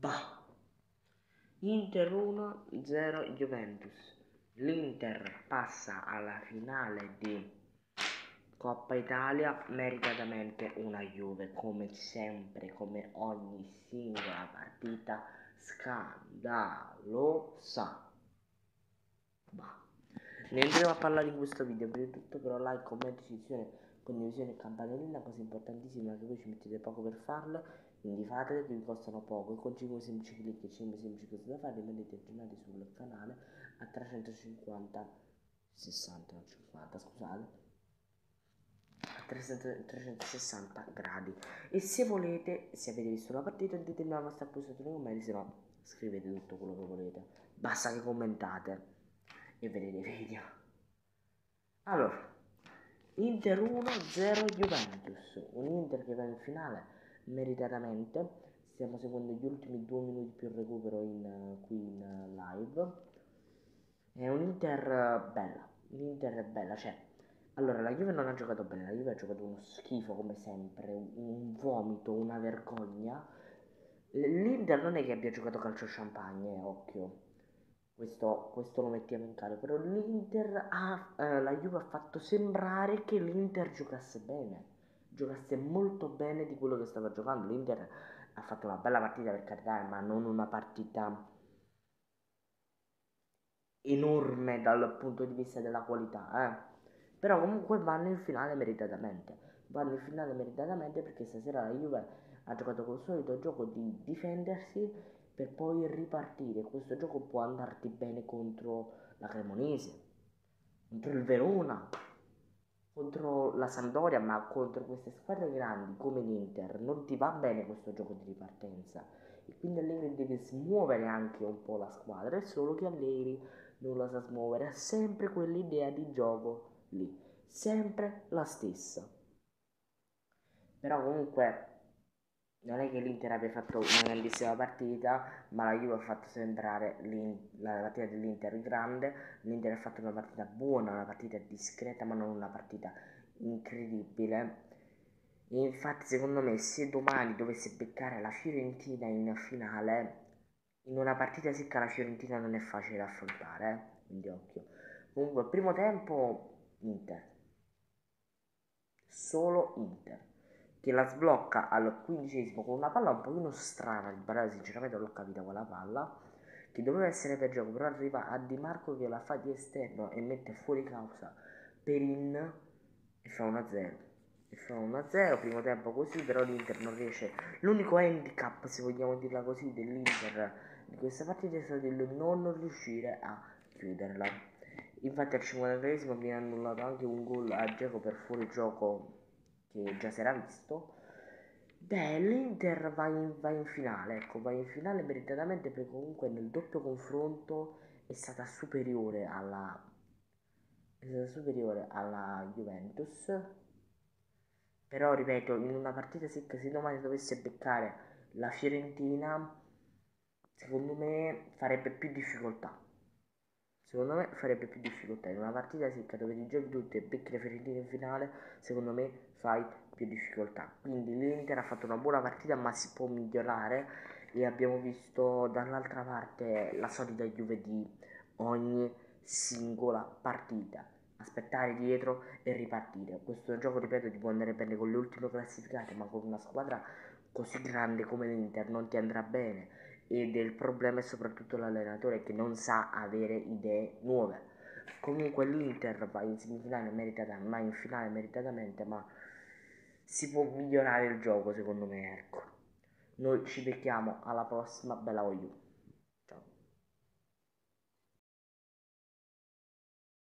Bah. Inter 1-0 Juventus. L'Inter passa alla finale di Coppa Italia meritatamente una Juve, come sempre, come ogni singola partita scandalosa. Bah. Ne andremo a parlare in questo video. Per tutto però like, commento, iscrizione, condivisione e campanellina, cosa importantissima che voi ci mettete poco per farla, quindi fatele che vi costano poco, e con 5 semplici clic e 5 semplici cose da fare rimanete aggiornati sul canale a 360 gradi. E se volete, se avete visto la partita, ditemi la vostra posizione nei commenti, se no scrivete tutto quello che volete, basta che commentate e vedete i video. Allora, Inter 1-0 Juventus, un Inter che va in finale meritatamente. Stiamo seguendo gli ultimi 2 minuti più recupero qui in live. È un Inter bella, cioè, allora la Juve non ha giocato bene, la Juve ha giocato uno schifo come sempre, un vomito, una vergogna. L'Inter non è che abbia giocato calcio champagne, occhio. Questo lo mettiamo in carico, però l'Inter la Juve ha fatto sembrare che l'Inter giocasse bene, giocasse molto bene di quello che stava giocando. L'Inter ha fatto una bella partita, per carità, ma non una partita enorme dal punto di vista della qualità, eh. Però comunque vanno in finale meritatamente, perché stasera la Juve ha giocato col solito gioco di difendersi per poi ripartire. Questo gioco può andarti bene contro la Cremonese, contro il Verona, contro la Sampdoria, ma contro queste squadre grandi come l'Inter non ti va bene questo gioco di ripartenza, e quindi Allegri deve smuovere anche un po' la squadra. È solo che Allegri non la sa smuovere, ha sempre quell'idea di gioco lì, sempre la stessa. Però comunque non è che l'Inter abbia fatto una grandissima partita, ma la Juve ha fatto sembrare la partita dell'Inter grande. L'Inter ha fatto una partita buona, una partita discreta, ma non una partita incredibile. E infatti secondo me, se domani dovesse beccare la Fiorentina in finale, in una partita secca la Fiorentina non è facile da affrontare, eh? Quindi occhio. Comunque primo tempo Inter, solo Inter, che la sblocca al 15° con una palla un pochino strana di parare, sinceramente non l'ho capita quella palla, che doveva essere per gioco, però arriva a Di Marco che la fa di esterno e mette fuori causa Perin e fa 1-0, primo tempo così. Però l'Inter non riesce, l'unico handicap, se vogliamo dirla così, dell'Inter di questa partita è stato il non riuscire a chiuderla. Infatti al 53° viene annullato anche un gol a Geco per fuorigioco che già si era visto. Beh, l'Inter va in finale, ecco, va in finale meritatamente, perché comunque nel doppio confronto è stata superiore alla Juventus. Però ripeto, in una partita secca, se domani dovesse beccare la Fiorentina, secondo me farebbe più difficoltà. In una partita secca dove ti giochi tutto e becchi la Fiorentina in finale, secondo me fai più difficoltà. Quindi l'Inter ha fatto una buona partita, ma si può migliorare, e abbiamo visto dall'altra parte la solita Juve di ogni singola partita: aspettare dietro e ripartire. Questo gioco, ripeto, ti può andare bene con le ultime classificate, ma con una squadra così grande come l'Inter non ti andrà bene. Ed il problema è soprattutto l'allenatore, che non sa avere idee nuove. Comunque l'Inter va in semifinale meritatamente, ma in finale meritatamente, ma si può migliorare il gioco secondo me, ecco. Noi ci becchiamo alla prossima, bella voglio.